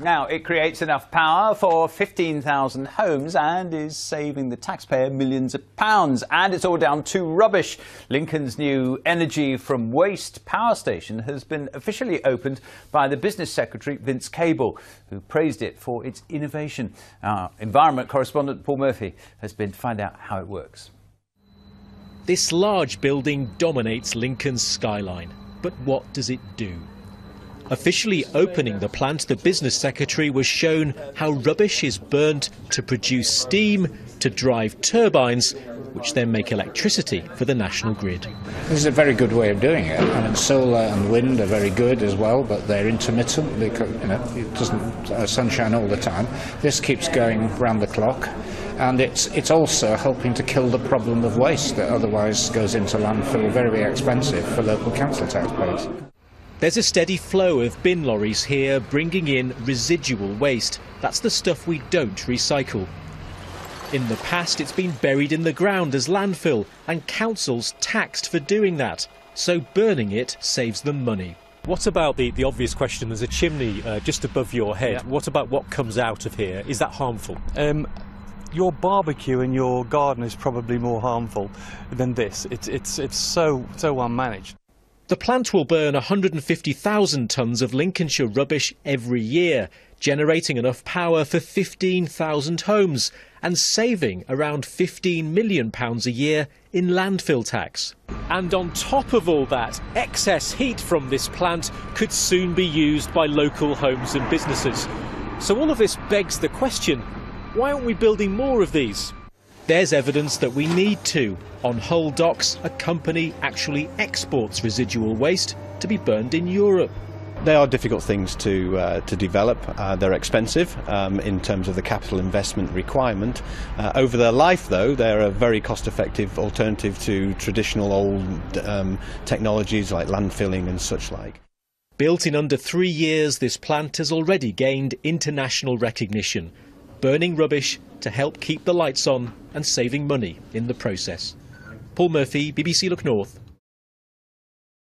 Now, it creates enough power for 15,000 homes and is saving the taxpayer millions of pounds. And it's all down to rubbish. Lincoln's new energy from waste power station has been officially opened by the business secretary, Vince Cable, who praised it for its innovation. Our environment correspondent, Paul Murphy, has been to find out how it works. This large building dominates Lincoln's skyline. But what does it do? Officially opening the plant, the business secretary was shown how rubbish is burnt to produce steam to drive turbines, which then make electricity for the national grid. This is a very good way of doing it. I mean, solar and wind are very good as well, but they're intermittent because, you know, it doesn't sunshine all the time. This keeps going round the clock, and it's also helping to kill the problem of waste that otherwise goes into landfill, very expensive for local council taxpayers. There's a steady flow of bin lorries here bringing in residual waste. That's the stuff we don't recycle. In the past, it's been buried in the ground as landfill and councils taxed for doing that. So burning it saves them money. What about the obvious question? There's a chimney just above your head. Yeah. What about what comes out of here? Is that harmful? Your barbecue in your garden is probably more harmful than this. It's so unmanaged. The plant will burn 150,000 tonnes of Lincolnshire rubbish every year, generating enough power for 15,000 homes and saving around £15 million a year in landfill tax. And on top of all that, excess heat from this plant could soon be used by local homes and businesses. So all of this begs the question, why aren't we building more of these? There's evidence that we need to. On Hull Docks, a company actually exports residual waste to be burned in Europe. They are difficult things to develop. They're expensive in terms of the capital investment requirement. Over their life, though, they're a very cost-effective alternative to traditional old technologies like landfilling and such like. Built in under 3 years, this plant has already gained international recognition. Burning rubbish to help keep the lights on and saving money in the process. Paul Murphy, BBC Look North.